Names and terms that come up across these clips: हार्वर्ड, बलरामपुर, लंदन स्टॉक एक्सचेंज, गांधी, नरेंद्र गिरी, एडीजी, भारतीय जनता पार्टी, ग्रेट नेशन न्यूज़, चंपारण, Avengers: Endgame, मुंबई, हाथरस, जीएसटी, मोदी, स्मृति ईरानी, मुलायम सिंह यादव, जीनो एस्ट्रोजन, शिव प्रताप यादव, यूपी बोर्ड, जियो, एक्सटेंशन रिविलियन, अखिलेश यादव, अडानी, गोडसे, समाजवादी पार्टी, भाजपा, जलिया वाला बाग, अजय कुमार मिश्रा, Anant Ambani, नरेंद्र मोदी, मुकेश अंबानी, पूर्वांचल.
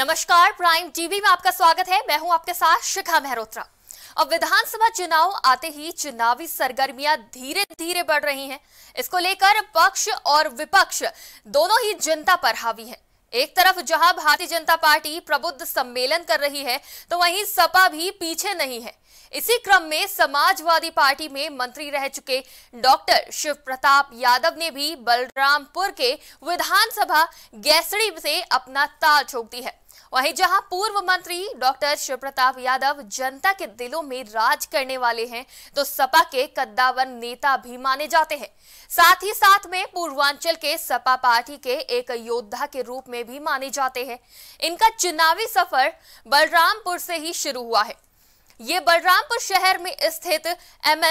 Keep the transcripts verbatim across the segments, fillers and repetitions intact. नमस्कार, prime TV में आपका स्वागत है। मैं हूं आपके साथ शिखा मेहरोत्रा। अब विधानसभा चुनाव आते ही चुनावी सरगर्मियां धीरे धीरे बढ़ रही हैं। इसको लेकर पक्ष और विपक्ष दोनों ही जनता पर हावी है। एक तरफ जहां भारतीय जनता पार्टी प्रबुद्ध सम्मेलन कर रही है, तो वहीं सपा भी पीछे नहीं है। इसी क्रम में समाजवादी पार्टी में मंत्री रह चुके डॉक्टर शिव प्रताप यादव ने भी बलरामपुर के विधानसभा गैसड़ी से अपना ताल ठोक दी है। वहीं जहां पूर्व मंत्री डॉक्टर शिव प्रताप यादव जनता के दिलों में राज करने वाले हैं, तो सपा के कद्दावर नेता भी माने जाते हैं। साथ ही साथ में पूर्वांचल के सपा पार्टी के एक योद्धा के रूप में भी माने जाते हैं। इनका चुनावी सफर बलरामपुर से ही शुरू हुआ है। ये बलरामपुर शहर में स्थित एम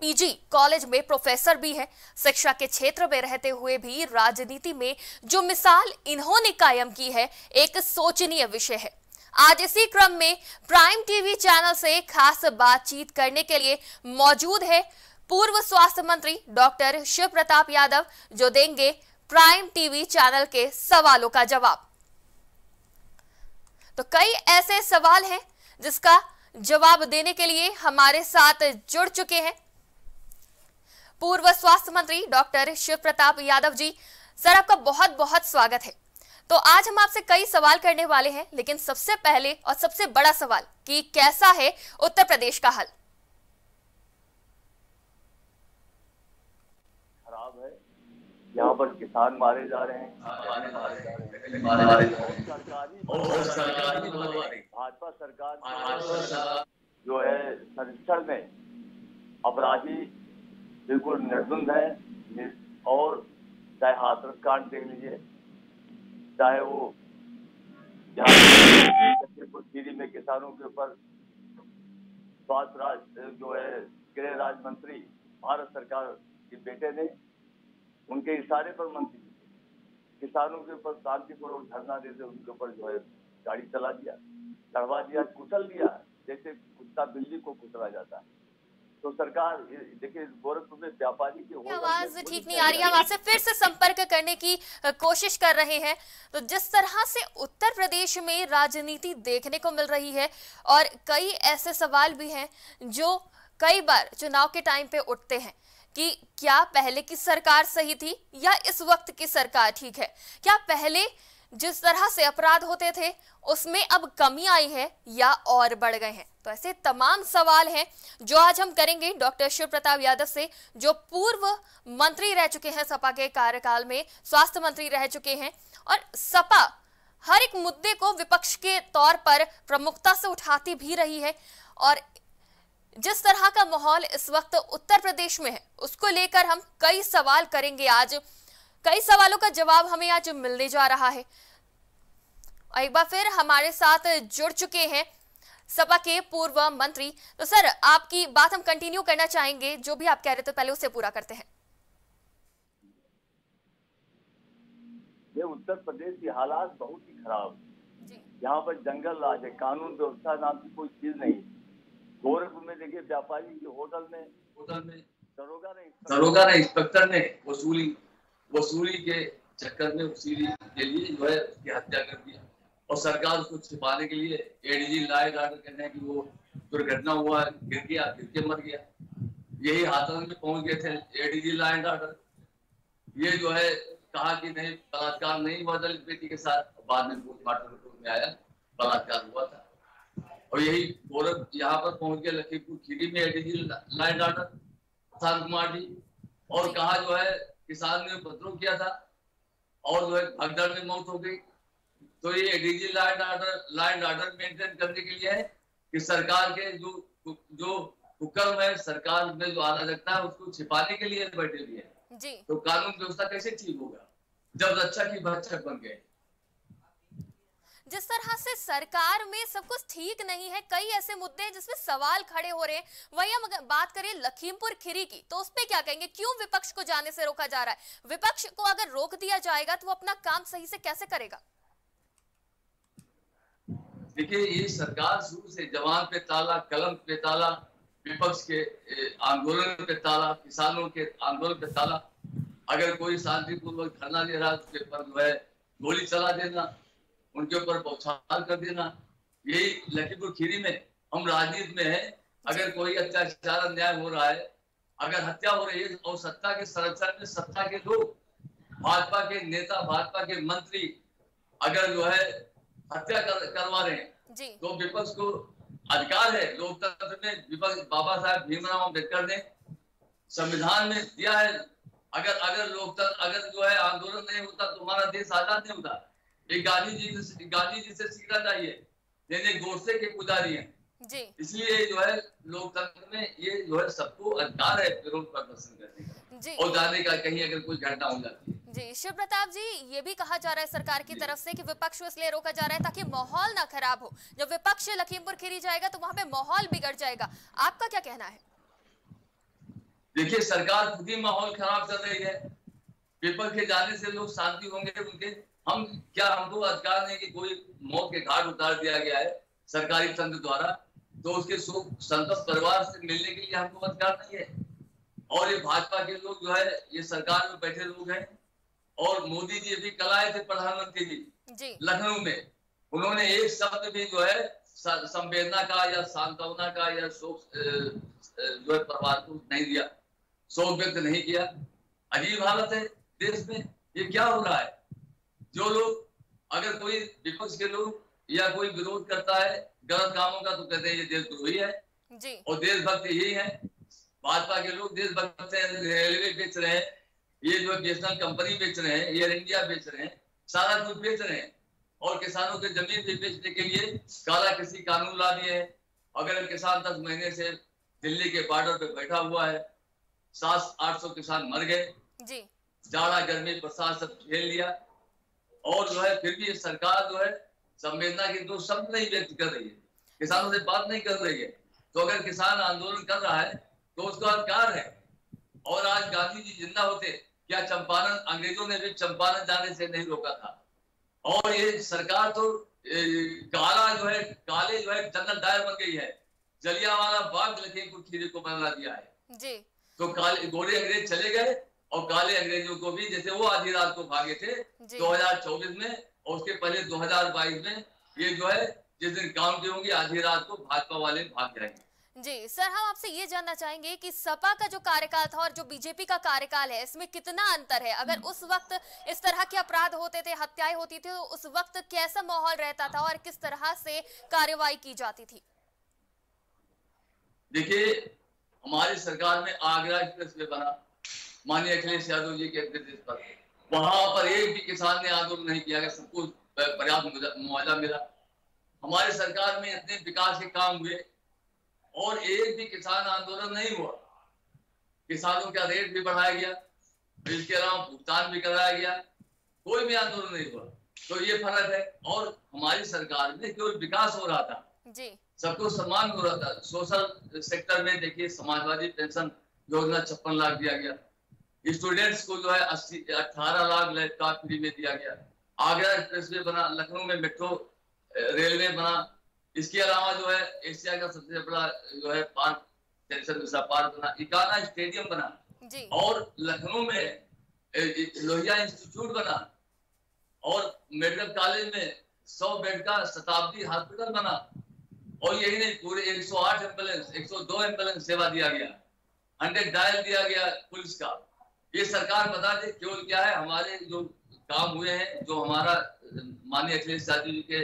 पीजी कॉलेज में प्रोफेसर भी है। शिक्षा के क्षेत्र में रहते हुए भी राजनीति में जो मिसाल इन्होंने कायम की है, एक सोचनीय विषय है। आज इसी क्रम में प्राइम टीवी चैनल से खास बातचीत करने के लिए मौजूद है पूर्व स्वास्थ्य मंत्री डॉक्टर शिव प्रताप यादव, जो देंगे प्राइम टीवी चैनल के सवालों का जवाब। तो कई ऐसे सवाल हैं जिसका जवाब देने के लिए हमारे साथ जुड़ चुके हैं पूर्व स्वास्थ्य मंत्री डॉक्टर शिव प्रताप यादव जी। सर, आपका बहुत बहुत स्वागत है। तो आज हम आपसे कई सवाल करने वाले हैं, लेकिन सबसे पहले और सबसे बड़ा सवाल कि कैसा है उत्तर प्रदेश का हाल? खराब है। यहाँ पर किसान मारे जा रहे हैं। भाजपा सरकार जो है संरक्षण में अपराधी बिल्कुल निर्दंध है। और चाहे हाथरस कांड देख लीजिए, चाहे वो लखीमपुर खीरी में किसानों के ऊपर स्वास्थ्य राज जो है गृह राज्य मंत्री भारत सरकार के बेटे ने उनके इशारे पर मंत्री किसानों के ऊपर शांतिपूर्वक धरना देते उनके ऊपर जो है गाड़ी चला दिया, चढ़वा दिया, कुचल दिया, जैसे कुत्ता बिल्ली को कुचला जाता है। तो सरकार देखिए, गोरखपुर में व्यापारी की आवाज ठीक नहीं आ रही है। हम आपसे फिर से संपर्क करने की कोशिश कर रहे हैं। तो जिस तरह से उत्तर प्रदेश में राजनीति देखने को मिल रही है और कई ऐसे सवाल भी हैं जो कई बार चुनाव के टाइम पे उठते हैं कि क्या पहले की सरकार सही थी या इस वक्त की सरकार ठीक है? क्या पहले जिस तरह से अपराध होते थे उसमें अब कमी आई है या और बढ़ गए हैं? तो ऐसे तमाम सवाल हैं जो आज हम करेंगे डॉक्टर शिव प्रताप यादव से, जो पूर्व मंत्री रह चुके हैं, सपा के कार्यकाल में स्वास्थ्य मंत्री रह चुके हैं। और सपा हर एक मुद्दे को विपक्ष के तौर पर प्रमुखता से उठाती भी रही है, और जिस तरह का माहौल इस वक्त उत्तर प्रदेश में है उसको लेकर हम कई सवाल करेंगे। आज कई सवालों का जवाब हमें आज मिलने जा रहा है। एक बार फिर हमारे साथ जुड़ चुके हैं सपा के पूर्व मंत्री। तो सर, आपकी बात हम कंटिन्यू करना चाहेंगे, जो भी आप कह रहे थे पहले उसे पूरा करते हैं। ये उत्तर प्रदेश की हालात बहुत ही खराब है। यहाँ पर जंगल राज है, कानून व्यवस्था नाम की कोई चीज नहीं। गोरखपुर में देखिए, व्यापारी की होटल में होटल में दरोगा ने दरोगा ने इंस्पेक्टर ने वसूली वसूली के चक्कर में उसी के लिए जो है उसकी हत्या कर दिया, और सरकार उसको छिपाने के लिए एडीजी लाए गार्डर कहना है कि वो दुर्घटना हुआ, गिर गया, गिर के मर गया। यही हाथरस में पहुंच गए थे एडीजी लाए गार्डर, ये जो है कहा कि नहीं बलात्कार नहीं हुआ दलित बेटी के साथ, बाद में पोस्टमार्टम रिपोर्ट में आया बलात्कार हुआ था। और यही गोरख यहाँ पर पहुंच गया लखीमपुर खीरी में एडीजी लाए गार्डर अजय कुमार जी, और कहा जो है किसान ने उपद्रव किया था और जो है भगदड़ में मौत हो गई। तो ये एडीजी law and order law and order maintain करने के लिए है कि सरकार के जो जो हुक्म है, सरकार में जो आना लगता है उसको छिपाने के लिए बैठे हुए हैं। तो कानून व्यवस्था कैसे ठीक होगा जब रक्षा की भक्षक बन गए? जिस तरह से सरकार में सब कुछ ठीक नहीं है, कई ऐसे मुद्दे हैं जिसमें सवाल खड़े हो रहे हैं। वही हम बात करें लखीमपुर खीरी की, तो उसपे क्या कहेंगे? क्यों विपक्ष को जाने से रोका जा रहा है? विपक्ष को अगर रोक दिया जाएगा तो वो अपना काम सही से कैसे करेगा? देखिए, ये सरकार शुरू से जवान पे ताला, कलम पे ताला, विपक्ष के आंदोलन पे ताला, किसानों के आंदोलन पे ताला। अगर कोई शांतिपूर्वक धरना दे रहा है उसके पर जो है गोली चला देना, उनके ऊपर बौछार कर देना। यही लखीमपुर खीरी में हम राजनीति में है, अगर कोई अत्याचार अन्याय हो रहा है, अगर हत्या हो रही है और सत्ता के संरक्षण में सत्ता के लोग, भाजपा के नेता, भाजपा के मंत्री अगर जो है हत्या कर, करवा रहे हैं तो विपक्ष को अधिकार है। लोकतंत्र में विपक्ष, बाबा साहब भीमराव अम्बेडकर ने संविधान में दिया है, अगर अगर लोकतंत्र अगर जो है आंदोलन नहीं होता तो हमारा देश आजाद नहीं होता। ये गांधी जी गांधी जी से सीखना चाहिए, गोडसे के पुजारी हैं। इसलिए जो है लोकतंत्र में ये जो है सबको अधिकार है विरोध प्रदर्शन करने का और जाने का, कहीं अगर कोई घटना हो जाती है। जी शिव प्रताप जी, ये भी कहा जा रहा है सरकार की तरफ से कि विपक्ष को इसलिए रोका जा रहा है ताकि माहौल ना खराब हो। जब विपक्ष लखीमपुर खीरी जाएगा तो वहां पे माहौल बिगड़ जाएगा, आपका क्या कहना है? देखिए सरकार खुद ही माहौल खराब कर रही है। विपक्ष के जाने से लोग शांति होंगे उनके, हम क्या हमको अधिकार नहीं कि कोई मौत के घाट उतार दिया गया है सरकारी तंत्र द्वारा, तो उसके शोक संतप्त परिवार से मिलने के लिए हमको अधिकार नहीं है। और ये भाजपा के लोग जो है ये सरकार में बैठे लोग हैं, और मोदी जी भी कल आए थे प्रधानमंत्री जी लखनऊ में, उन्होंने एक शब्द भी जो है संवेदना का या सांत्वना का या शोक जो है परिवार को नहीं दिया, शोक व्यक्त नहीं किया। अजीब हालत है देश में, ये क्या हो रहा है? जो लोग अगर कोई विपक्ष के लोग या कोई विरोध करता है गलत कामों का तो कहते हैं ये देशद्रोही है जी। और देशभक्त यही है, भाजपा के लोग देशभक्त है, रेलवे बेच रहे हैं, ये जो बीएसएनएल कंपनी बेच रहे हैं, एयर इंडिया बेच रहे हैं, सारा कुछ बेच रहे हैं। और किसानों के जमीन भी बेचने के लिए काला कृषि कानून ला दिए हैं। अगर किसान दस महीने से दिल्ली के बॉर्डर पे बैठा हुआ है, सात आठ सौ किसान मर गए, जाड़ा गर्मी बरसात सब झेल लिया, और जो है फिर भी सरकार जो है संवेदना के दो शब्द नहीं व्यक्त कर रही है, किसानों से बात नहीं कर रही है। तो अगर किसान आंदोलन कर रहा है तो उसका अधिकार है। और आज गांधी जी जिंदा होते क्या चंपारण, अंग्रेजों ने भी चंपारण जाने से नहीं रोका था। और ये सरकार तो काला जो है काले जो है जंगल दायर बन गई है, जलिया वाला बाग लखीमपुर खीरी को बना दिया है जी। तो काले गोरे अंग्रेज चले गए और काले अंग्रेजों को भी, जैसे वो आधी रात को भागे थे दो हजार चौबीस में, और उसके पहले दो हजार बाईस में ये जो है जिस दिन काम की होंगी आधी रात को भाजपा वाले भाग जाएंगे जी। सर हम आपसे ये जानना चाहेंगे कि सपा का जो कार्यकाल था और जो बीजेपी का कार्यकाल है, इसमें कितना अंतर है? अगर उस वक्त इस तरह के अपराध होते थे, हत्याएं होती थी, तो उस वक्त कैसा माहौल रहता था और किस तरह से कार्रवाई की जाती थी? देखिए हमारी सरकार में आगरा एक्सप्रेसवे बना माननीय अखिलेश यादव जी के निर्देश पर, वहां पर एक भी किसान ने आंदोलन नहीं किया, सबको पर्याप्त मुआवजा मिला। हमारी सरकार में इतने विकास के काम हुए और एक भी किसान आंदोलन नहीं हुआ। किसानों का रेट भी बढ़ाया गया, इसके अलावा भुगतान भी कराया गया, कोई भी आंदोलन नहीं हुआ। तो ये फर्क है। और हमारी सरकार में केवल विकास हो रहा था जी, सबको सम्मान हो रहा था। सोशल सेक्टर में देखिए समाजवादी पेंशन योजना छप्पन लाख दिया गया, स्टूडेंट्स को जो है अस्सी अठारह लाख लैब का फ्री में दिया गया, आगरा एक्सप्रेसवे बना, लखनऊ में मेट्रो रेलवे बना। इसके अलावा जो है एशिया का सबसे बड़ा जो है पार्क पार्क बना, इकाना स्टेडियम बना जी। और लखनऊ में लोहिया इंस्टीट्यूट बना, और मेडिकल कॉलेज में सौ बेड का शताब्दी हॉस्पिटल बना। और यही नहीं, पूरे एक सौ आठ एम्बुलेंस, एक सौ दो एम्बुलेंस सेवा दिया गया, हंड्रेड डायल दिया गया पुलिस का। ये सरकार बता दे केवल क्या है, हमारे जो काम हुए हैं, जो हमारा माननीय अखिलेश यादव जी के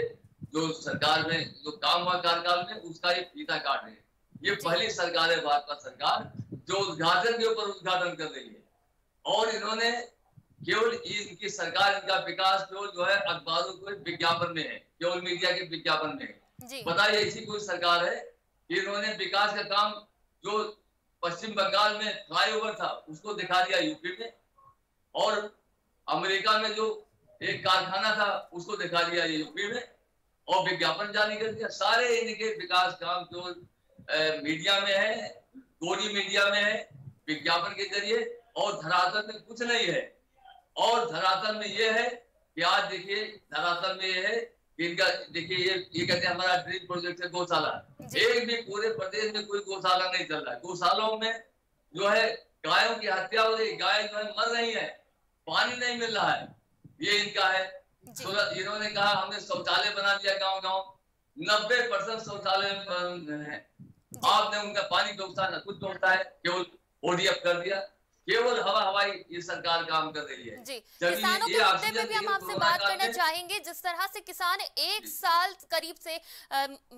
जो सरकार में जो काम हुआ कार्यकाल में, उसका ये फीता काट रहे हैं। ये पहली सरकार है भाजपा सरकार जो उद्घाटन के ऊपर उद्घाटन कर रही है। और इन्होंने केवल इनकी सरकार, इनका विकास केवल जो है अखबारों के विज्ञापन में है, केवल मीडिया के विज्ञापन में है। बताइए ऐसी कोई सरकार है? इन्होंने विकास का काम जो पश्चिम बंगाल में फ्लाईओवर था उसको दिखा दिया यूपी में, और अमेरिका में जो एक कारखाना था उसको दिखा दिया यूपी में, और विज्ञापन जारी कर दिया। सारे इनके विकास काम जो मीडिया में है, गोरी मीडिया में है, विज्ञापन के जरिए, और धरातल में कुछ नहीं है। और धरातल में ये है कि आज देखिए धरातल में ये है कि इनका देखिए ये ये कहते हैं हमारा ड्रीम प्रोजेक्ट है गौशाला, एक भी पूरे प्रदेश में कोई गौशाला नहीं चल रहा है। गौशालाओं में जो है गायों की हत्या हो रही है, गाय जो है मर रही है, पानी नहीं मिल रहा है, ये इनका है। इन्होंने कहा हमने शौचालय बना दिया गांव गांव, नब्बे परसेंट शौचालय है। आपने उनका पानी डोकता ना कुछ डोकता है, केवल ओडीएफ कर दिया, केवल हवा हवाई ये सरकार काम कर रही है। जी, किसानों के मुद्दे पे भी हम आपसे बात करना चाहेंगे। जिस तरह से किसान एक साल करीब से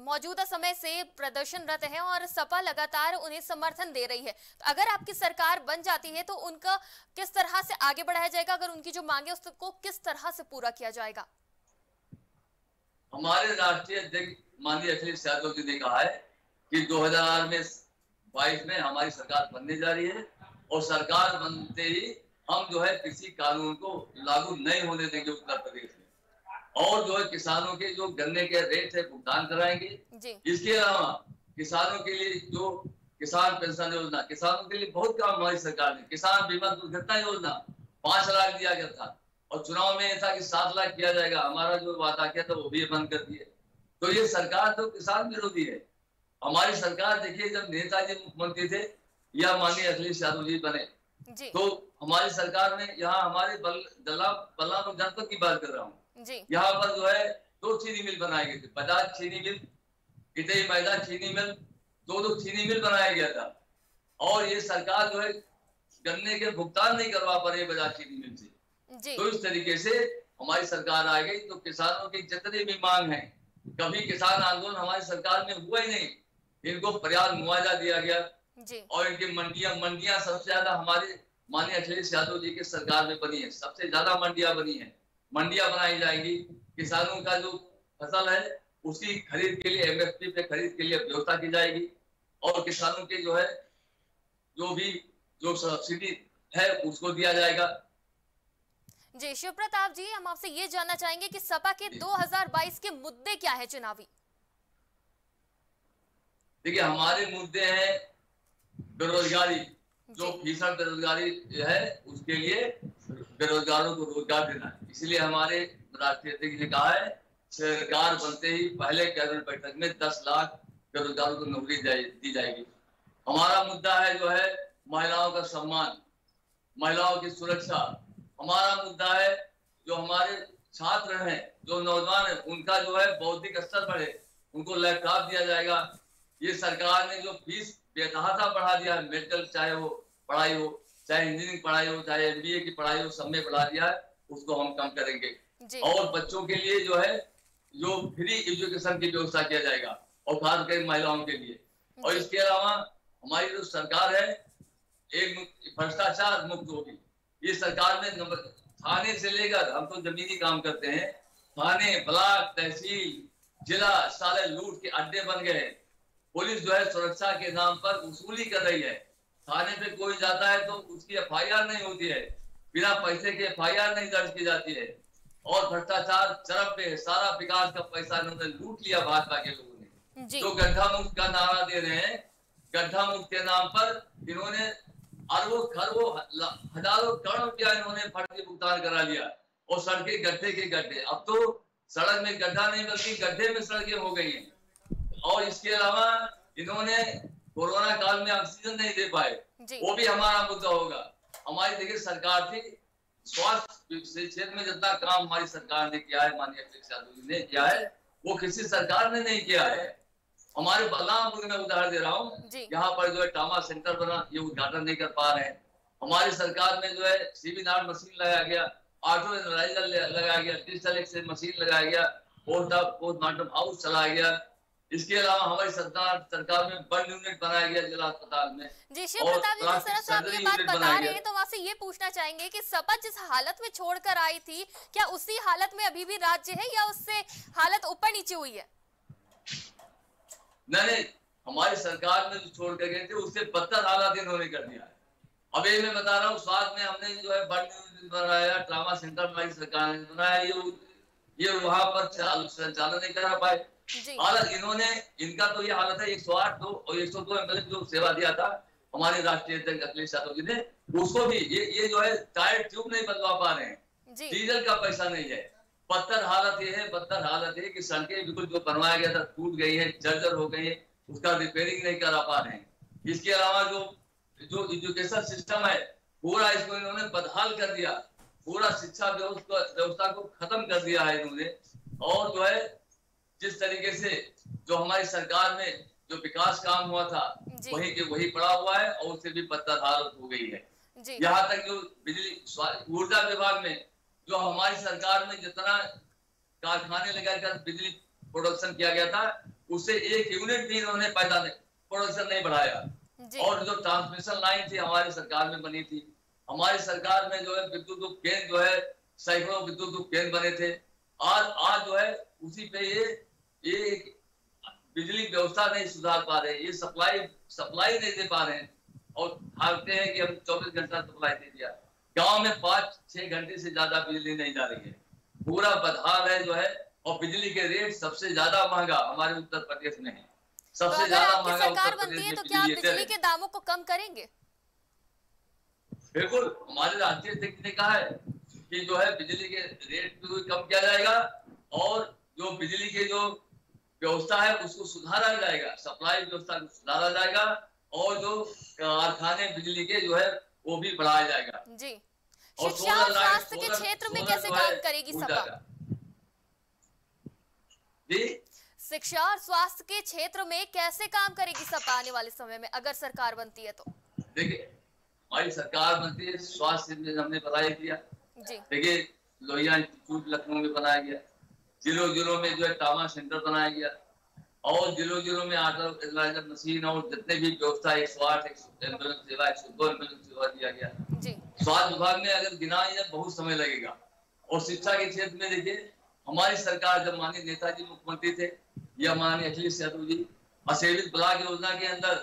मौजूदा समय से प्रदर्शनरत हैं और सपा लगातार उन्हें समर्थन दे रही है, तो अगर आपकी सरकार बन जाती है तो उनका किस तरह से आगे बढ़ाया जाएगा, अगर उनकी जो मांगे उसको किस तरह से पूरा किया जाएगा? हमारे राष्ट्रीय अध्यक्ष माननीय अखिलेश यादव जी ने कहा है कि दो हजार में बाईस में हमारी सरकार बनने जा रही है और सरकार बनते ही हम जो है किसी कानून को लागू नहीं होने देंगे उत्तर प्रदेश में, और जो है किसानों के जो गन्ने के रेट है भुगतान कराएंगे। इसके अलावा किसानों के लिए जो किसान पेंशन योजना, किसानों के लिए बहुत काम हमारी सरकार ने, किसान बीमा दुर्घटना योजना पांच लाख दिया गया था और चुनाव में था कि सात लाख किया जाएगा, हमारा जो वादा किया था वो भी बंद कर दिए। तो ये सरकार तो किसान विरोधी है। हमारी सरकार देखिए जब नेताजी मुख्यमंत्री थे या माननीय अखिलेश यादव जी बने जी। तो हमारी सरकार में यहाँ हमारे बल बलरामपुर जनपद की बात कर रहा हूँ, यहाँ पर जो है दो चीनी मिल बनाए गए थे, बजाज चीनी मिल, इटई मैदा चीनी मिल, दो दो चीनी मिल बनाया गया था और ये सरकार जो है गन्ने के भुगतान नहीं करवा पा रही बजाज चीनी मिल से। तो इस तरीके से हमारी सरकार आ गई तो किसानों की जितनी भी मांग है, कभी किसान आंदोलन हमारी सरकार में हुआ ही नहीं, इनको पर्याप्त मुआवजा दिया गया जी। और इनकी मंडिया मंडिया सबसे ज्यादा हमारे माननीय अखिलेश यादव जी के सरकार में बनी है, सबसे ज्यादा मंडिया बनी है। मंडिया बनाई जाएगी, किसानों का जो फसल है उसकी खरीद के लिए एमएसपी पे खरीद के लिए व्यवस्था की जाएगी और किसानों के जो है जो भी जो सब्सिडी है उसको दिया जाएगा। जी शिव प्रताप जी, हम आपसे ये जानना चाहेंगे कि सपा के दो हजार बाईस के मुद्दे क्या है चुनावी? देखिए हमारे मुद्दे हैं बेरोजगारी, जो भीषण बेरोजगारी है उसके लिए बेरोजगारों को रोजगार देना है। इसलिए हमारे राष्ट्रीय अध्यक्ष ने कहा है सरकार बनते ही पहले कैबिनेट बैठक में दस लाख बेरोजगारों को नौकरी दी जाएगी। हमारा मुद्दा है जो है महिलाओं का सम्मान, महिलाओं की सुरक्षा। हमारा मुद्दा है जो हमारे छात्र हैं, जो नौजवान है, उनका जो है बौद्धिक स्तर बढ़े, उनको लैपटॉप दिया जाएगा। ये सरकार ने जो फीस बेतहाशा बढ़ा दिया है, मेडिकल चाहे वो पढ़ाई हो, चाहे इंजीनियरिंग पढ़ाई हो, चाहे एमबीए की पढ़ाई हो, सब में बढ़ा दिया है, उसको हम कम करेंगे। और बच्चों के लिए जो है जो फ्री एजुकेशन की व्यवस्था किया जाएगा और खासकर महिलाओं के लिए। और इसके अलावा हमारी जो सरकार है एक भ्रष्टाचार मुक्त होगी। ये सरकार में नंबर थाने से लेकर हम तो जमीनी काम करते हैं, थाने ब्लॉक तहसील जिला सारे लूट के अड्डे बन गए हैं। पुलिस जो है सुरक्षा के नाम पर वसूली कर रही है, थाने पे कोई जाता है तो उसकी एफ आई आर नहीं होती है, बिना पैसे के एफ आई आर नहीं दर्ज की जाती है और भ्रष्टाचार चरम पे, सारा विकास का पैसा इन्होंने लूट लिया भाजपा के लोगों ने। तो गड्ढा मुक्त का नारा दे रहे हैं, गड्ढा मुक्त के नाम पर इन्होंने अरबों खरबों हजारों करोड़ रुपया इन्होंने फर्जी भुगतान करा लिया और सड़कें गड्ढे के गड्ढे, अब तो सड़क में गड्ढा नहीं बल्कि गड्ढे में सड़कें हो गई है। और इसके अलावा इन्होंने कोरोना काल में ऑक्सीजन नहीं दे पाए, वो भी हमारा मुद्दा होगा। हमारी देखिए सरकार थी स्वास्थ्य क्षेत्र में जितना काम हमारी सरकार ने किया है, माननीय अखिलेश यादव जी ने किया है, वो किसी सरकार ने नहीं किया है। हमारे बलरामपुर में उदाहरण दे रहा हूँ, यहाँ पर जो है ट्रामा सेंटर बना, ये उद्घाटन नहीं कर पा रहे हैं। हमारी सरकार में जो है सीवी नाट मशीन लगाया गया, ऑटो एनालाइजर लगाया गया, डिजिटल एक्सरे मशीन लगाया गया, पोस्टमार्टम हाउस चलाया गया। इसके अलावा हमारी सरकार सरकार में बर्न यूनिट बनाया गया जिला अस्पताल में। जी शिव प्रताप जी, जिस तरह से आप ये बात बता रहे हैं तो वहाँ से ये पूछना चाहेंगे कि सपा जिस हालत में छोड़कर आई थी, क्या उसी हालत में अभी भी राज्य है या उससे हालत ऊपर नीचे हुई है? नहीं नहीं, हमारी सरकार में जो छोड़ कर गए थे उससे बदतर हालात इन्होंने कर दिया है। अभी मैं बता रहा हूँ स्वास्थ्य में हमने जो है बर्न यूनिट बनाया, ट्रामा सेंटर हमारी सरकार ने बनाया, ये ये वहाँ पर संचालन नहीं करा पाए। हालत इन्होंने इनका तो ये हालत है, एक सौ आठ दो और एक सौ दो एम्बुलेंस जो सेवा दिया था हमारे राष्ट्रीय अध्यक्ष अखिलेश यादव जी ने, उसको भी ये ये जो है टायर ट्यूब नहीं बदलवा पा रहे हैं, डीजल का पैसा नहीं है। बदतर हालत ये है, बदतर हालत ये कि सड़कें बिल्कुल जो बनवाया गया था टूट गई है, जर्जर हो गई है, उसका रिपेयरिंग नहीं करा पा रहे हैं। इसके अलावा जो जो एजुकेशन सिस्टम है पूरा इसको इन्होंने बदहाल कर दिया। पूरा शिक्षा व्यवस्था को खत्म कर दिया है इन्होंने। और जो है जिस तरीके से जो हमारी सरकार में जो विकास काम हुआ था वही के वही पड़ा हुआ है और उससे भी पत्ताधार हो गई है। यहाँ तक जो बिजली ऊर्जा विभाग में जो हमारी सरकार में जितना कारखाने लगाकर बिजली प्रोडक्शन किया गया था उसे एक यूनिट भी इन्होंने पैदा प्रोडक्शन नहीं बढ़ाया। और जो ट्रांसमिशन लाइन थी हमारी सरकार में बनी थी, हमारी सरकार में जो है विद्युत उपकेंद्र जो है सैकड़ों विद्युत उपकेंद्र बने थे। आज आज जो है उसी पे ये ये बिजली व्यवस्था नहीं सुधार पा रहे, ये सप्लाई सप्लाई नहीं दे पा रहे हैं और भागते हैं कि हम चौबीस घंटा सप्लाई दे दिया। गांव में पाँच छह घंटे से ज्यादा बिजली नहीं जा रही है, पूरा बदहाल है जो है। और बिजली के रेट सबसे ज्यादा महंगा हमारे उत्तर प्रदेश में है, सबसे ज्यादा महंगा। सरकार बनती है तो क्या बिजली के दामों को कम करेंगे? बिल्कुल, हमारे राष्ट्रीय अध्यक्ष ने कहा है कि जो है बिजली के रेट को कम किया जाएगा और जो बिजली के जो व्यवस्था है उसको सुधारा जाएगा, सप्लाई व्यवस्था को सुधारा जाएगा और जो कारखाने बिजली के जो है वो भी बढ़ाया जाएगा जी। शिक्षा और स्वास्थ्य के क्षेत्र में कैसे काम करेगी सपा जी? शिक्षा और स्वास्थ्य के क्षेत्र में कैसे काम करेगी सपा आने वाले समय में अगर सरकार बनती है तो? देखिए हमारी सरकार बनती है, स्वास्थ्य में हमने बनाया किया, देखिए लोहिया इंस्टीट्यूट लखनऊ में बनाया गया, जिलो जिलों में जो है ट्रामा सेंटर बनाया गया और जिलो जिलों में आल्ट्रासोनोग्राफी मशीन और जितने भी व्यवस्था एक सौ आठ एम्बुलेंस सेवा एक सौ दो एम्बुलेंस सेवा दिया गया। स्वास्थ्य विभाग में अगर गिना बहुत समय लगेगा। और शिक्षा के क्षेत्र में देखिए हमारी सरकार जब माननीय नेताजी मुख्यमंत्री थे या माननीय अखिलेश यादव जी, असेवित ब्लॉक योजना के अंदर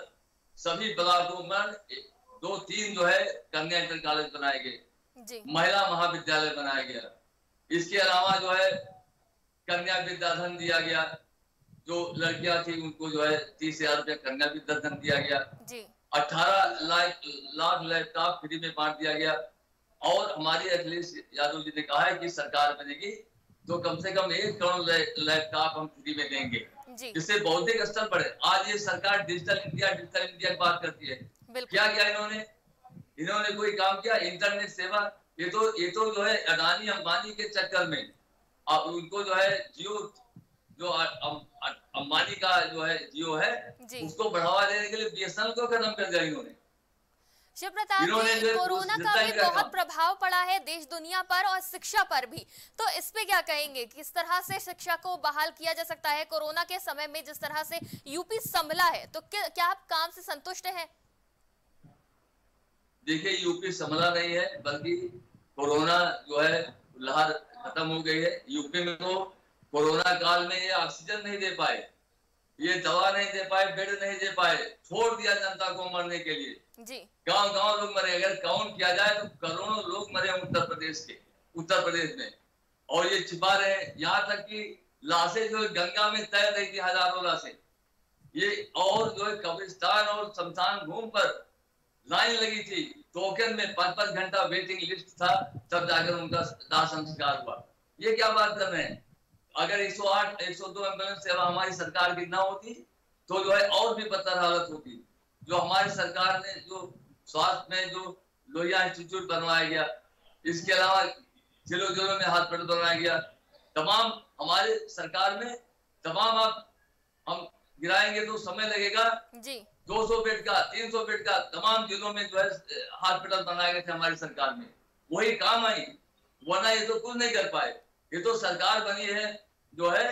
सभी ब्लॉकों में दो तीन जो है कन्या इंटर कॉलेज बनाए गए, महिला महाविद्यालय बनाया गया, इसके अलावा जो है कन्या विद्याधन दिया गया, जो लड़कियां थी उनको जो है तीस हजार रुपया कन्या विद्याधन दिया गया, अठारह लाख लाख लैपटॉप फ्री में बांट दिया गया। और हमारे अखिलेश यादव जी ने कहा है कि सरकार बनेगी तो कम से कम एक करोड़ लैपटॉप हम फ्री में देंगे जिससे बौद्धिक स्तर बढ़े। आज ये सरकार डिजिटल इंडिया डिजिटल इंडिया की बात करती है, क्या किया इन्होंने? इन्होंने कोई काम किया? इंटरनेट सेवा ये तो ये तो जो है अडानी अंबानी के चक्कर में अब उनको जो है जियो जो अंबानी का जो है जियो है उसको बढ़ावा देने के लिए बीएसएनएल को खत्म कर दिया इन्होंने। शिव प्रताप जी, कोरोना का भी बहुत प्रभाव पड़ा है देश दुनिया पर और शिक्षा पर भी, तो इस पे क्या कहेंगे? किस तरह से शिक्षा को बहाल किया जा सकता है? कोरोना के समय में जिस तरह से यूपी संभला है तो क्या आप काम से संतुष्ट है? देखिए यूपी संभला नहीं है बल्कि कोरोना जो है लहर खत्म हो गई है। यूपी में तो कोरोना काल में ये ऑक्सीजन नहीं दे पाए, ये दवा नहीं दे पाए, बेड नहीं दे पाए, छोड़ दिया जनता को मरने के लिए। गांव गांव लोग मरे, अगर काउंट किया जाए तो करोड़ों लोग मरे उत्तर प्रदेश के उत्तर प्रदेश में और ये छिपा रहे। यहाँ तक कि लाशें जो गंगा में तैर रही थी, हजारों लाशें ये और जो है कब्रिस्तान और शमशान घूम पर लाइन लगी थी, टोकन में पांच पांच घंटा वेटिंग लिस्ट था तब जाकर उनका दाह संस्कार हुआ। ये क्या बात कर रहे हैं? अगर एक सौ आठ एक सौ दो एम्बुलेंस सेवा हमारी सरकार की ना होती तो जो है और भी बदतर हालत होती। जो हमारी सरकार ने जो स्वास्थ्य में जो लोहिया इंस्टीट्यूट बनवाया गया, इसके अलावा जिलों जिलों में हॉस्पिटल बनवाया गया, तमाम हमारे सरकार में तमाम आप हम गिराएंगे तो समय लगेगा जी। दो सौ बेड का तीन सौ बेड का तमाम जिलों में जो है हॉस्पिटल बनाए गए थे हमारी सरकार में, वही काम आई, वरना ये तो कुछ नहीं कर पाए। ये तो सरकार बनी है जो है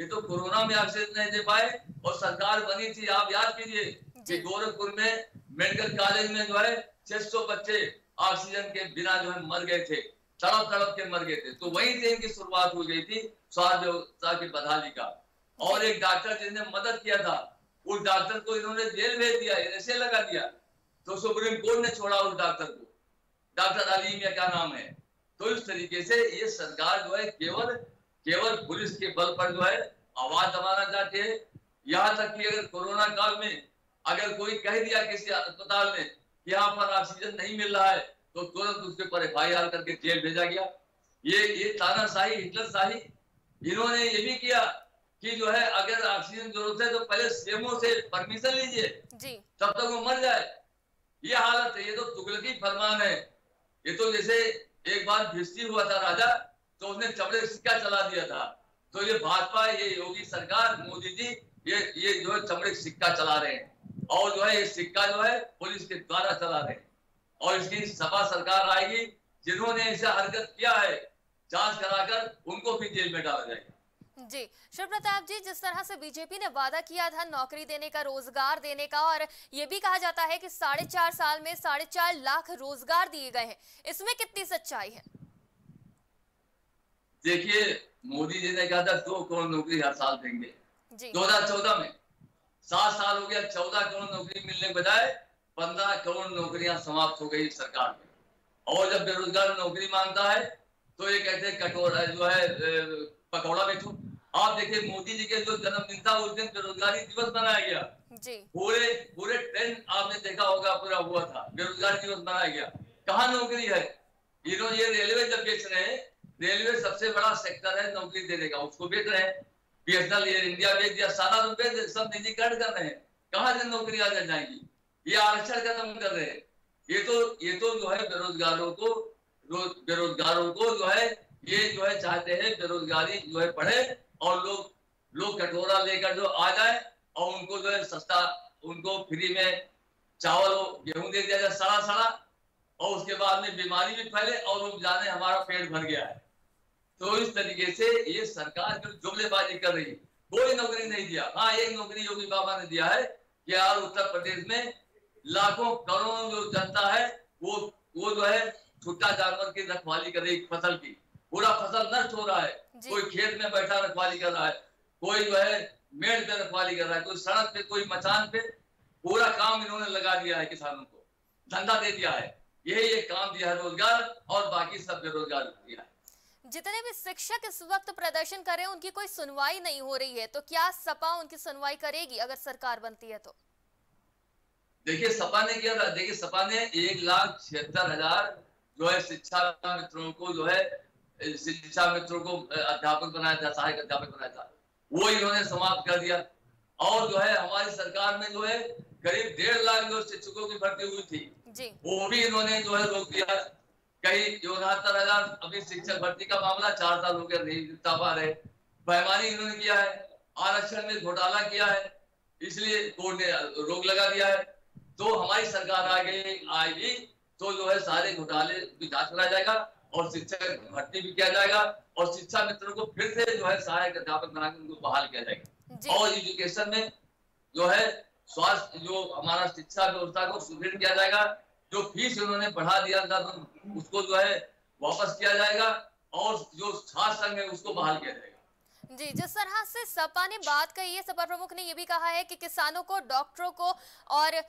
ये तो कोरोना में ऑक्सीजन नहीं दे पाए। और सरकार बनी थी, आप याद कीजिए कि गोरखपुर में मेडिकल कॉलेज में जो है छह सौ बच्चे ऑक्सीजन के बिना जो है मर गए थे, तड़प तड़प के मर गए थे, तो वही से इनकी शुरुआत हो गई थी स्वास्थ्य व्यवस्था की बदहाली का। और एक डॉक्टर जिसने मदद किया था उस डॉक्टर को इन्होंने जेल भेज दिया, ऐसे लगा दिया, तो सुप्रीम कोर्ट ने छोड़ा उस डॉक्टर को, डॉक्टर अलीम या क्या नाम है। तो इस तरीके से ये सरकार जो है केवल केवल पुलिस के बल पर जो है आवाज दबाना चाहती है। यहाँ तक कि अगर कोरोना काल में अगर कोई कह दिया किसी अस्पताल में कि यहाँ पर ऑक्सीजन नहीं मिल रहा है तो तुरंत उसके ऊपर एफ आई आर करके जेल भेजा गया। ये ये तानाशाही, हिटलर शाही, इन्होंने ये भी किया कि जो है अगर ऑक्सीजन जरूरत है तो पहले सीएमओ से परमिशन लीजिए तब तक वो मर जाए। ये हालत है, ये तो तुगलकी फरमान है। ये तो जैसे एक बार भिस्ती हुआ था राजा, तो उसने चपड़े सिक्का चला दिया था। तो ये भाजपा, ये योगी सरकार, मोदी जी ये ये जो है चपड़े सिक्का चला रहे हैं, और जो है ये सिक्का जो है पुलिस के द्वारा चला रहे हैं। और इसकी सपा सरकार आएगी, जिन्होंने इसे हरकत किया है जांच कराकर उनको भी जेल में डाला जाएगा। जी शिव प्रताप जी, जिस तरह से बीजेपी ने वादा किया था नौकरी देने का, रोजगार देने का, और ये भी कहा जाता है कि साढ़े चार साल में साढ़े चार लाख रोजगार दिए गए हैं, इसमें कितनी सच्चाई है? देखिए, मोदी जी ने कहा था दो करोड़ नौकरी हर साल देंगे, दो हजार चौदह में सात साल हो गया, चौदह करोड़ नौकरी मिलने के बजाय पंद्रह करोड़ नौकरियां समाप्त हो गई सरकार में। और जब बेरोजगार नौकरी मांगता है तो ये कहते हैं कटोरा जो है पकौड़ा बेचो। आप देखिए मोदी जी के जो जन्मदिन था उस दिन बेरोजगारी दिवस मनाया गया, पूरे पूरे ट्रेंड आपने देखा होगा पूरा हुआ था, बेरोजगारी दिवस मनाया गया। कहाँ नौकरी है? ये रेलवे जब बेच रहे हैं, रेलवे सबसे बड़ा सेक्टर है नौकरी देने का, उसको बेच रहे हैं, बीएसएनएल एयर इंडिया बेच दिया, सारा रुपये सब निजीकरण कर रहे हैं। कहाँ से नौकरी आ जाएगी? ये आरक्षण खत्म कर रहे हैं। ये तो ये तो जो है बेरोजगारों को बेरोजगारों को जो है ये जो है चाहते हैं बेरोजगारी जो है बढ़े और लोग लोग कटोरा लेकर जो आ जाए और उनको जो है सस्ता, उनको फ्री में चावल गेहूं दे दिया जाए सारा सारा, और उसके बाद में बीमारी भी फैले और लोग जाने हमारा पेट भर गया है। तो इस तरीके से ये सरकार जो जुमलेबाजी कर रही है, कोई नौकरी नहीं दिया। हाँ, एक नौकरी योगी बाबा ने दिया है कि यार उत्तर प्रदेश में लाखों करोड़ों जो जनता है वो वो जो है छुट्टा जानवर की रखवाली कर रही, फसल की, पूरा फसल नष्ट हो रहा है, कोई खेत में बैठा रखवाली कर रहा है, कोई जो है मेड़ पे रखवाली कर रहा है, कोई सड़क पे, कोई मचान पे, पूरा काम इन्होंने लगा दिया है, किसानों को धंधा दे दिया है। यही एक काम दिया है रोजगार, और बाकी सब बेरोजगार दिया है। जितने भी शिक्षक इस वक्त प्रदर्शन कर रहे हैं उनकी कोई सुनवाई नहीं हो रही है, तो क्या सपा उनकी सुनवाई करेगी अगर सरकार बनती है तो? देखिये सपा ने क्या, देखिये सपा ने एक लाख छिहत्तर हजार जो है शिक्षा मित्रों को जो है शिक्षा मित्रों को अध्यापक बनाया था, सहायक अध्यापक बनाया था, वो इन्होंने समाप्त कर दिया। और जो है हमारी सरकार में जो है करीब डेढ़ लाख जो शिक्षकों की भर्ती हुई थी वो भी इन्होंने जो है रोक दिया। कहीं चौहत्तर हजार अभी शिक्षक भर्ती का मामला चार साल हो गया नहीं निपटा पा रहे, बेईमानी इन्होंने किया है, आरक्षण में घोटाला किया है, इसलिए कोर्ट ने रोक लगा दिया है। तो हमारी सरकार आ गई आएगी तो जो है सारे घोटाले की जाँच कराया जाएगा और शिक्षक भर्ती भी किया जाएगा और शिक्षा मित्रों को फिर से जो है सहायक अध्यापक बनाकर उनको बहाल किया जाएगा। और एजुकेशन में जो है स्वास्थ्य जो हमारा शिक्षा व्यवस्था को सुदृढ़ किया जाएगा, जो फीस उन्होंने बढ़ा दिया था तो उसको जो है वापस किया जाएगा और जो छात्र संघ है उसको बहाल किया जाएगा। जी, जिस तरह से सपा ने बात कही है, सपा प्रमुख ने यह भी कहा है कि किसानों को, डॉक्टरों को और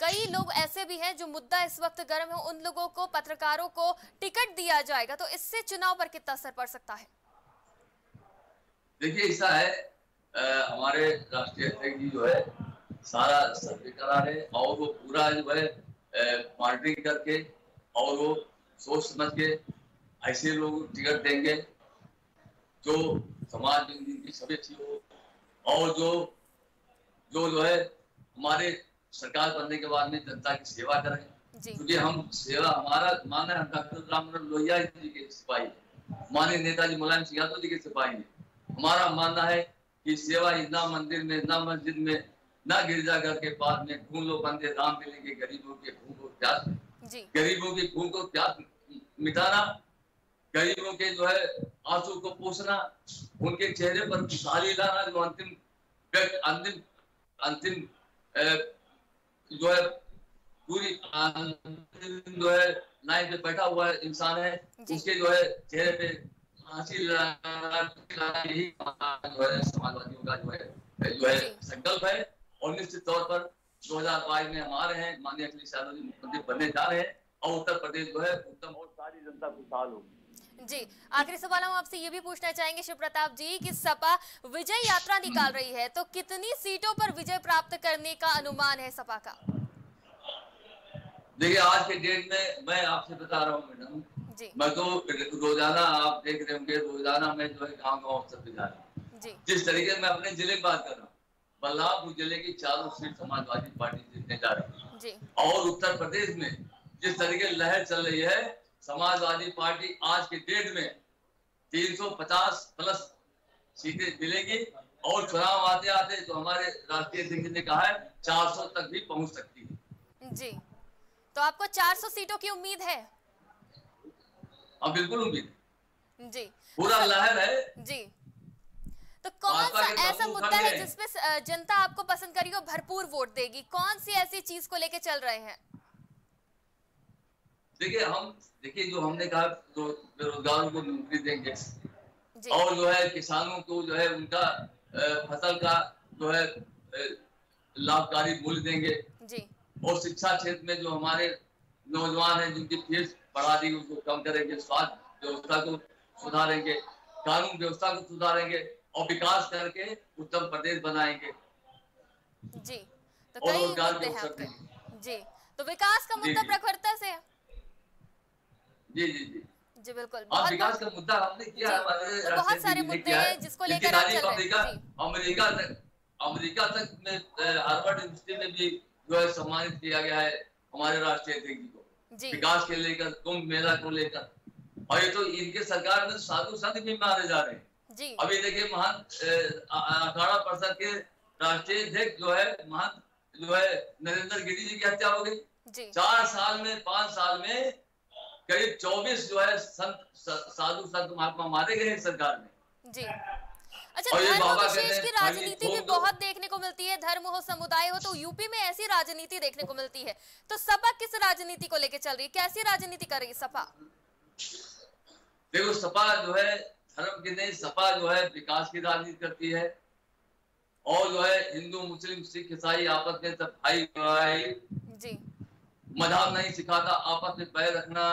कई लोग ऐसे भी हैं जो मुद्दा इस वक्त गर्म है, उन लोगों को, पत्रकारों को टिकट दिया जाएगा, तो इससे चुनाव पर कितना असर पड़ सकता है? देखिए ऐसा है, आ, हमारे राष्ट्रीय अध्यक्ष जी जो है सारा सर्वे करा रहे और वो पूरा जो है मॉनिटरिंग करके और वो सोच समझ के ऐसे लोग टिकट देंगे जो समाज में जिनकी छवि अच्छी हो और जो जो जो है हमारे सरकार बनने के बाद में जनता की सेवा करें, क्योंकि हम सेवा हमारा मानना है। डॉक्टर राम लोहिया जी के सिपाही, माननीय नेताजी मुलायम सिंह यादव जी के सिपाही है। हमारा मानना है कि सेवा ना मंदिर में, ना मस्जिद में, ना गिरजाघर के बाद में खून लो बंदे राम मिलेंगे, गरीबों के खून को प्यास, गरीबों के खून को प्यास मिटाना, गरीबों के जो है आंसू को पोषना, उनके चेहरे पर खुशहाली लाना, जो अंतिम अंतिम अंतिम जो है पूरी जो है लाइन पे बैठा हुआ इंसान है उसके जो है चेहरे पे हंसी लाना, यही जो है समाजवादियों का जो है जो है संकल्प है। और निश्चित तौर पर दो हजार बाईस में हमारे हैं माननीय अखिलेश यादव जी मुख्यमंत्री बनने जा रहे हैं और उत्तर प्रदेश जो है उत्तम और सारी जनता खुशहाल होगी। जी, आखिरी सवाल हम आपसे ये भी पूछना चाहेंगे शिव प्रताप जी कि सपा विजय यात्रा निकाल रही है, तो कितनी सीटों पर विजय प्राप्त करने का अनुमान है सपा का? देखिए आज के डेट में मैं आपसे बता रहा हूँ मैडम, मैं तो रोजाना आप देख रहे होंगे, रोजाना मैं जो है गाँव गाँव सब जा रहा हूँ। जिस तरीके मैं अपने जिले की बात कर रहा हूँ, बलरामपुर जिले की चारों सीट समाजवादी पार्टी जीतने जा रही है और उत्तर प्रदेश में जिस तरीके लहर चल रही है समाजवादी पार्टी आज के डेट में तीन सौ पचास प्लस सीटें मिलेंगी और चुनाव आते आते तो हमारे राष्ट्रीय अध्यक्ष ने कहा है चार सौ तक भी पहुंच सकती है। जी, तो आपको चार सौ सीटों की उम्मीद है? हाँ, बिल्कुल उम्मीद है जी, पूरा लहर है जी। तो कौन सा ऐसा मुद्दा है जिसपे जनता आपको पसंद करेगी और भरपूर वोट देगी? कौन सी ऐसी चीज को लेके चल रहे हैं? देखिए हम देखिए जो हमने कहा जो बेरोजगारों को नौकरी देंगे और जो है किसानों को जो है उनका फसल का जो है लाभकारी मूल्य देंगे जी। और शिक्षा क्षेत्र में जो हमारे नौजवान हैं जिनकी फीस बढ़ा दी उसको कम करेंगे, स्वास्थ्य व्यवस्था को सुधारेंगे, कानून व्यवस्था को सुधारेंगे और विकास करके उत्तर प्रदेश बनाएंगे जी। तो और रोजगार के अवसर देंगे जी। तो विकास का मुद्दा प्रखरता से जी जी जी जी बिल्कुल। बहुत विकास का मुद्दा हमने किया, तो बहुत सारे मुद्दे हैं जिसको लेकर आप चल रहे हैं। अमेरिका तक अमेरिका तक में हार्वर्ड यूनिवर्सिटी में भी जो है सम्मानित किया गया है हमारे राष्ट्रीय अध्यक्ष को विकास के लेकर, कुंभ मेला को लेकर। और ये तो इनके सरकार में साधु संत भी मारे जा रहे हैं जी। अभी देखिए महान अखाड़ा परिषद के राष्ट्रीय अध्यक्ष जो है महान जो है नरेंद्र गिरी जी की हत्या हो गई। चार साल में पांच साल में करीब चौबीस जो है संत साधु संत महात्मा मारे गए हैं सरकार में जी। अच्छा, धर्म विशेष की राजनीति भी बहुत देखने को मिलती है, धर्म हो समुदाय हो, तो यूपी में ऐसी राजनीति देखने को मिलती है। तो सपा किस राजनीति को लेकर चल रही है, कैसी राजनीति कर रही है सपा? देखो सपा जो है धर्म की नहीं, सपा जो है विकास की राजनीति करती है और जो है हिंदू मुस्लिम सिख ईसाई आपस में सब भाई भाई जी, मजहब नहीं सिखाता, आपस में पैर रखना,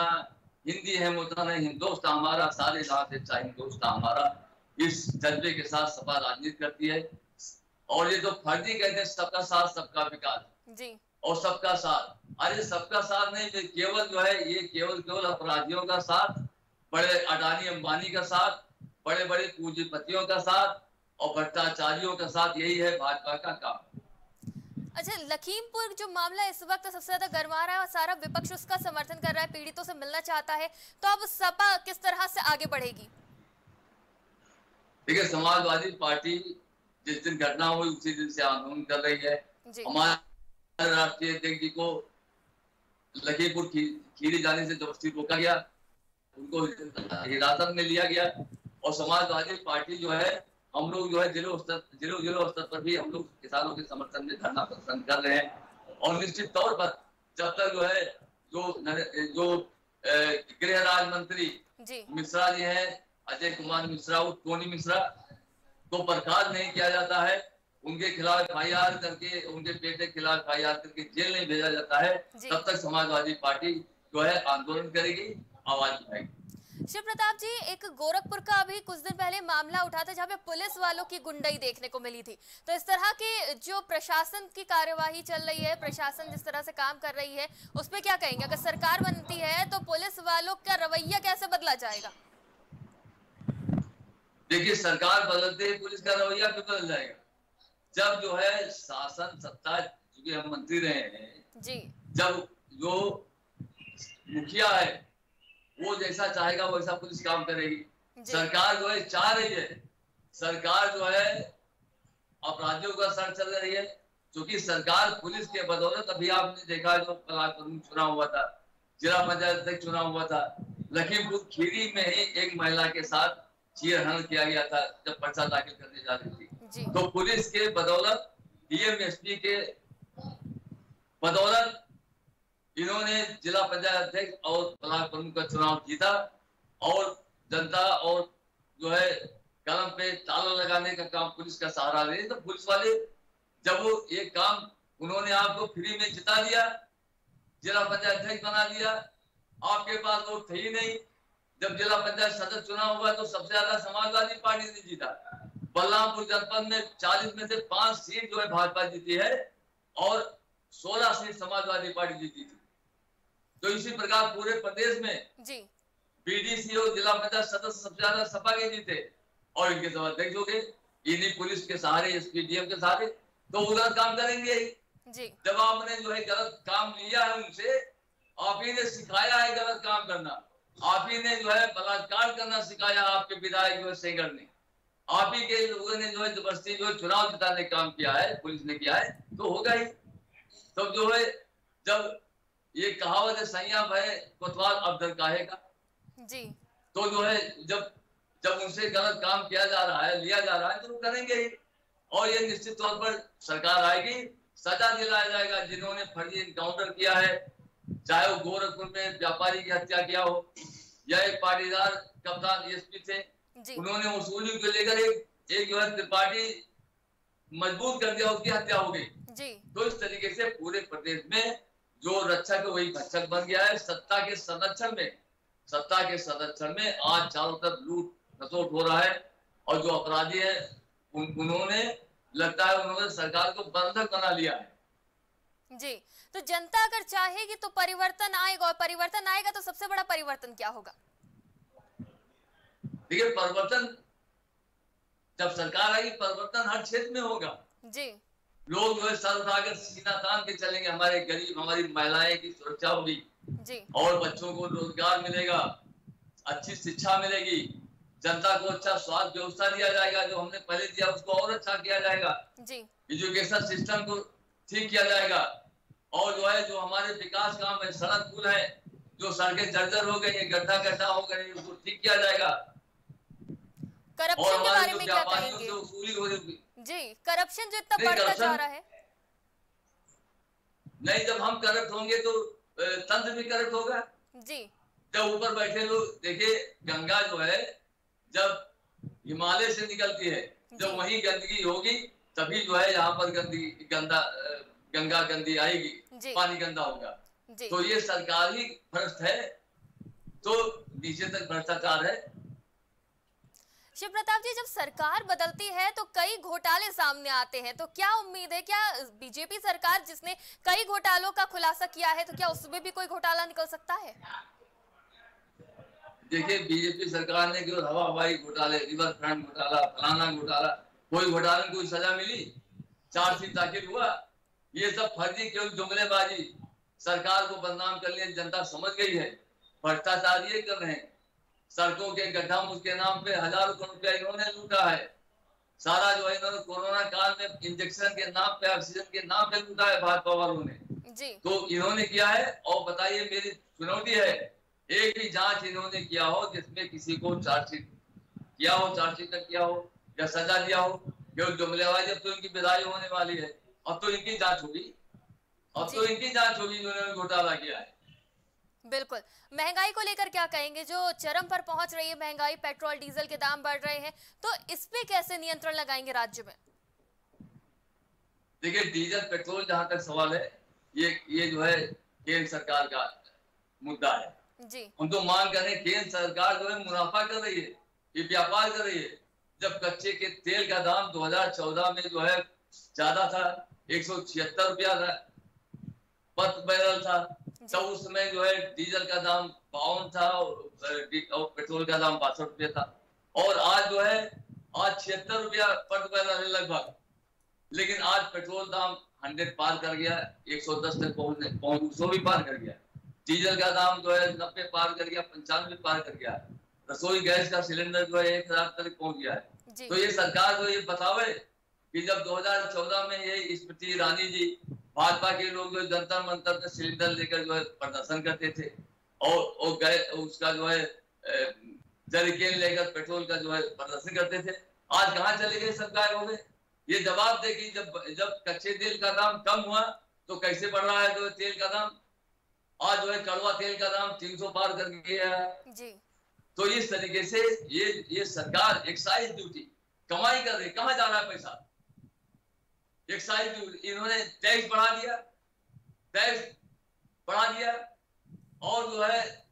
हिंदी है मुद्दा नहीं, हिंदोस्त हमारा सारे जहाँ हिंदोस्त हमारा, इस जज्बे के साथ सपा राजनीति करती है। और ये जो फर्जी कहते हैं सबका साथ सबका विकास जी और सबका साथ, अरे सबका साथ नहीं, केवल जो है ये केवल केवल अपराधियों का साथ, बड़े अडानी अंबानी का साथ, बड़े बड़े पूंजीपतियों का साथ और भ्रष्टाचारियों का साथ, यही है भाजपा का काम। अच्छा, लखीमपुर जो मामला इस वक्त सबसे ज्यादा गरमा रहा है और सारा विपक्ष उसका समर्थन कर रहा है, पीड़ितों से मिलना चाहता है, तो अब सपा किस तरह से आगे बढ़ेगी? देखिए समाजवादी पार्टी जिस दिन घटना हुई उसी दिन से आंदोलन कर रही है। हमारे राष्ट्रीय अध्यक्ष जी को लखीमपुर खीरी जाने से जबरदस्ती रोका गया, उनको हिरासत में लिया गया। और समाजवादी पार्टी जो है हम लोग जो है जिलों जिलों जिलों स्तर पर भी हम लोग किसानों के समर्थन में धरना प्रदर्शन कर रहे हैं। और निश्चित तौर पर जब तक जो है जो जो गृह राज्य मंत्री मिश्रा जी है, अजय कुमार मिश्रा और टोनी मिश्रा को तो बर्खास्त नहीं किया जाता है, उनके खिलाफ एफ आई आर करके, उनके बेटे के खिलाफ एफ आई आर करके जेल नहीं भेजा जाता है, तब तक समाजवादी पार्टी जो है आंदोलन करेगी, आवाज उठाएगी। शिव प्रताप जी, एक गोरखपुर का अभी कुछ दिन पहले मामला उठा था जहाँ पे पुलिस वालों की गुंडई देखने को मिली थी। तो इस तरह की जो प्रशासन की कार्यवाही चल रही है, प्रशासन जिस तरह से काम कर रही है, उस पर क्या कहेंगे? अगर सरकार बनती है तो पुलिस वालों का रवैया कैसे बदला जाएगा? देखिए सरकार बदलते ही पुलिस का रवैया भी बदल जाएगा। जब जो है शासन सत्ता, चूंकि हम मंत्री रहे हैं जी, जब जो मुखिया है वो जैसा चाहेगा वैसा पुलिस काम करेगी। सरकार जो है चाह रही है, सरकार जो है अपराधियों का सर चल रही है, क्योंकि सरकार पुलिस के बदौलत, अभी आपने देखा जो बलरामपुर चुनाव हुआ था, जिला पंचायत अध्यक्ष चुनाव हुआ था, लखीमपुर खीरी में ही एक महिला के साथ छेड़छाड़ किया गया था जब पर्चा दाखिल करने जा रही थी। तो पुलिस के बदौलत, डीएमएसपी के बदौलत इन्होंने जिला पंचायत अध्यक्ष और ब्लॉक प्रमुख का चुनाव जीता और जनता और जो है कलम पे ताला लगाने का काम पुलिस का सहारा ले। तो पुलिस वाले जब वो ये काम उन्होंने आपको फ्री में जिता दिया, जिला पंचायत अध्यक्ष बना दिया, आपके पास लोग थे ही नहीं। जब जिला पंचायत सदस्य चुनाव हुआ तो सबसे ज्यादा समाजवादी पार्टी ने जीता। बलरामपुर जनपद में चालीस में से पांच सीट जो है भाजपा जीती है और सोलह सीट समाजवादी पार्टी जीती थी। तो इसी प्रकार पूरे प्रदेश में जी बीडीसी और जिला पंचायत सदस्य सबसे ज्यादा सपा के जीते और इनके समर्थक हो गए, इन्हीं पुलिस के सहारे, एसपीडीएम के सहारे। तो उधर काम करेंगे जी। जब आपने जो है गलत काम लिया है उनसे, आप इन्हें सिखाया है गलत काम करना, आप ही ने जो है बलात्कार करना सिखाया आपके विधायक जो सैगड़ ने, आप ही के लोगों ने जो है जबरदस्ती जो चुनाव जिताने काम किया है, पुलिस ने किया है, तो होगा ही। तब जो है जब ये कहावत है संयम है कोतवाल अफजल काहेगा जी, तो जो है जब जब उनसे गलत काम किया जा रहा है, लिया जा रहा है, तो वो करेंगे ही। और ये निश्चित तौर पर सरकार आएगी, सजा दिलाया जाएगा जिन्होंने फर्जी इनकाउंटर किया है, चाहे वो गोरखपुर में व्यापारी की हत्या किया हो या एक पाटीदार कप्तान डीएसपी थे, उन्होंने वसूली को लेकर एक एक त्रिपाठी मजबूत कर दिया, उसकी हत्या हो गई। तो इस तरीके से पूरे प्रदेश में जो रक्षक वही भक्षक बन गया है। सत्ता के संरक्षण में सत्ता के संरक्षण में आज चारों तरफ लूट खसोट हो रहा है, और जो अपराधी है उन, उन्होंने लगता है उन्होंने सरकार को बंधक बना लिया है जी। तो जनता अगर चाहेगी तो परिवर्तन आएगा, और परिवर्तन आएगा तो सबसे बड़ा परिवर्तन क्या होगा? देखिए, परिवर्तन जब सरकार आएगी, परिवर्तन हर क्षेत्र में होगा जी। लोग जो है सर उठाकर सीना तान के चलेंगे, हमारे गरीब, हमारी महिलाएं की सुरक्षा होगी जी, और बच्चों को रोजगार मिलेगा, अच्छी शिक्षा मिलेगी, जनता को अच्छा स्वास्थ्य व्यवस्था दिया जाएगा, जो हमने पहले दिया उसको और अच्छा किया जाएगा जी, एजुकेशन सिस्टम को ठीक किया जाएगा, और जो है जो हमारे विकास काम है, सड़क पुल है, जो सड़कें जर्जर हो गई है, गड्ढा गड्ढा हो गए, उसको ठीक किया जाएगा। करप्शन के बारे में क्या कहेंगे? वसूली हो रही जी, करप्शन जो इतना बढ़ता जा रहा है। नहीं, जब हम करप्ट होंगे तो तंत्र भी करप्ट होगा जी। जब ऊपर बैठे लोग, देखिए गंगा जो है जब हिमालय से निकलती है, जब वही गंदगी होगी तभी जो है यहाँ पर गंदगी गंदा गंगा गंदी आएगी, पानी गंदा होगा। तो ये सरकार ही भ्रष्ट है, तो नीचे तक भ्रष्टाचार है। शिव प्रताप जी, जब सरकार बदलती है तो कई घोटाले सामने आते हैं, तो क्या उम्मीद है, क्या बीजेपी सरकार जिसने कई घोटालों का खुलासा किया है, तो क्या उसमें भी कोई घोटाला निकल सकता है? देखिए, बीजेपी सरकार ने केवल हवा हवाई घोटाले, रिवर फ्रंट घोटाला, फलाना घोटाला, कोई घोटाले में कोई सजा मिली, चार्जशीट दाखिल हुआ, ये सब फर्जी केवल जुमलेबाजी, सरकार को बदनाम कर लिए, जनता समझ गई है भ्रष्टाचार ये कर रहे हैं। सड़कों के गड्ढा उसके नाम पे हजारों करोड़ रुपया इन्होंने लूटा है, सारा जो है इन्होंने कोरोना काल में इंजेक्शन के नाम पे, ऑक्सीजन के नाम पे लूटा है भाजपा वालों ने जी। तो इन्होंने किया है, और बताइए मेरी चुनौती है, एक भी जांच इन्होंने किया हो जिसमें किसी को चार्जशीट किया हो, चार्जशीट किया हो या सजा दिया हो, केवल जुमलेबाजी। जब तो इनकी विदाई होने वाली है, अब तो इनकी जांच होगी, अब तो इनकी जांच होगी इन्होंने घोटाला किया है। बिल्कुल। महंगाई को लेकर क्या कहेंगे, जो चरम पर पहुंच रही है महंगाई, पेट्रोल डीजल के दाम बढ़ रहे हैं, तो इस पे कैसे नियंत्रण लगाएंगे राज्य में? देखिए, डीजल पेट्रोल जहां तक सवाल है, ये ये जो है केंद्र सरकार का मुद्दा है जी। हम तो मांग कर रहे हैं, केंद्र सरकार जो है मुनाफा कर रही है, ये व्यापार कर रही है। जब कच्चे के तेल का दाम दो हजार चौदह में जो है ज्यादा था, एक सौ छिहत्तर रुपया था प्रति बैरल था, तो उस समय जो है डीजल का दाम बावन था और पेट्रोल का दाम बासठ रुपया था, और आज जो है आज छिहत्तर रुपया प्रति बैरल है लगभग। लेकिन आज पेट्रोल दाम हंड्रेड पार कर गया, एक सौ दस तक पहुंचने सौ भी पार कर गया, डीजल का दाम जो है नब्बे पार कर गया, पंचानवे पार कर गया, रसोई गैस का सिलेंडर जो है एक हजार तक पहुंच गया है। तो ये सरकार जो ये बतावे कि जब दो हजार चौदह में ये स्मृति ईरानी जी, भाजपा के लोग जो जंतर मंतर में सिलेंडर लेकर जो है प्रदर्शन करते थे, और वो गए उसका जो है जरिकेन लेकर पेट्रोल का जो है प्रदर्शन करते थे, आज कहाँ चले गए, सब गायब हो गए। ये जवाब दे कि जब जब कच्चे तेल का दाम कम हुआ तो कैसे बढ़ रहा है जो तेल का दाम, आज जो है कड़वा तेल का दाम तीन सौ पार कर गया जी। तो इस तरीके से ये ये सरकार एक्साइज ड्यूटी कमाई कर रही, कहाँ जा रहा है पैसा, इन्होंने टैक्स बढ़ा दिया, टैक्स बढ़ा दिया, और जो है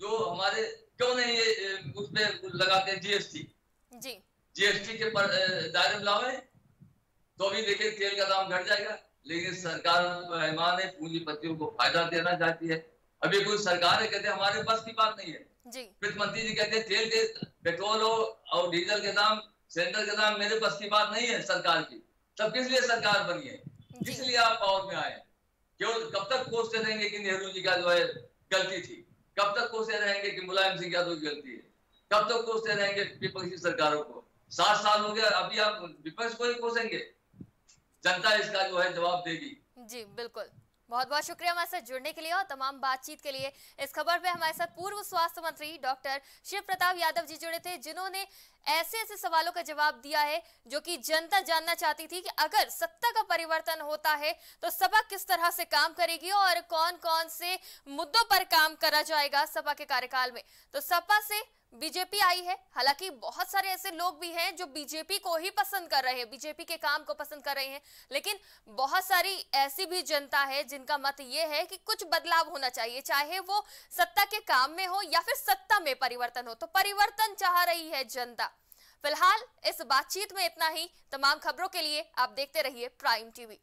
जो हमारे क्यों नहीं ये उसमें लगाते हैं जीएसटी जी, जीएसटी के दायरे में लावे तो भी देखिए तेल का दाम घट जाएगा। लेकिन सरकार बेईमान है, पूंजीपतियों को फायदा देना चाहती है। अभी कुछ सरकार है कहते हैं हमारे बस की बात नहीं है, वित्त मंत्री जी कहते हैं तेल के पेट्रोल और डीजल के दाम, सिलेंडर के दाम मेरे बस की बात नहीं है सरकार की। तब किस लिए सरकार बनी है, किस लिए आप पावर में आए, क्यों, कब तक कोसते रहेंगे कि नेहरू जी का जो है गलती थी, कब तक कोसते रहेंगे कि मुलायम सिंह यादव की गलती है, कब तक कोसते रहेंगे विपक्षी सरकारों को? सात साल हो गया, अभी आप विपक्ष को ही कोसेंगे? जनता इसका जो है जवाब देगी। जी बिल्कुल, बहुत बहुत शुक्रिया हमारे साथ जुड़ने के लिए और तमाम बातचीत के लिए। इस खबर पे हमारे साथ पूर्व स्वास्थ्य मंत्री डॉक्टर शिव प्रताप यादव जी जुड़े थे, जिन्होंने ऐसे ऐसे सवालों का जवाब दिया है जो कि जनता जानना चाहती थी कि अगर सत्ता का परिवर्तन होता है तो सपा किस तरह से काम करेगी और कौन कौन से मुद्दों पर काम करा जाएगा सपा के कार्यकाल में। तो सपा से बीजेपी आई है, हालांकि बहुत सारे ऐसे लोग भी हैं जो बीजेपी को ही पसंद कर रहे हैं, बीजेपी के काम को पसंद कर रहे हैं, लेकिन बहुत सारी ऐसी भी जनता है जिनका मत ये है कि कुछ बदलाव होना चाहिए, चाहे वो सत्ता के काम में हो या फिर सत्ता में परिवर्तन हो। तो परिवर्तन चाह रही है जनता। फिलहाल इस बातचीत में इतना ही। तमाम खबरों के लिए आप देखते रहिए प्राइम टीवी।